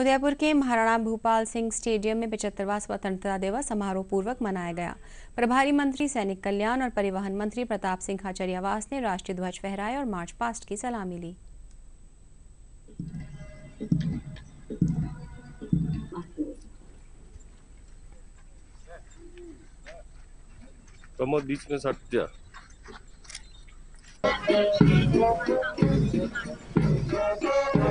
उदयपुर के महाराण भूपाल सिंह स्टेडियम में 75वां स्वतंत्रता दिवस समारोह पूर्वक मनाया गया। प्रभारी मंत्री सैनिक कल्याण और परिवहन मंत्री प्रताप सिंह खाचरियावास ने राष्ट्रीय ध्वज फहराए और मार्च पास्ट की सलामी ली। बीच में सत्या